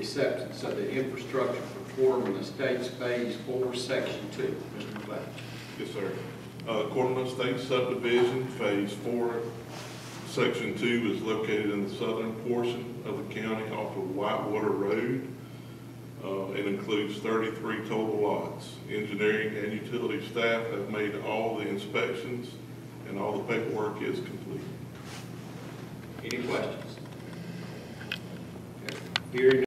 acceptance of the infrastructure for Quarterman Estates Phase 4, Section 2. Mr. McClatchy. Yes, sir. Quarterman Estates Subdivision Phase 4, Section 2 is located in the southern portion of the county off of Whitewater Road. It includes 33 total lots. Engineering and utility staff have made all the inspections and all the paperwork is complete. Any questions? Okay. Hearing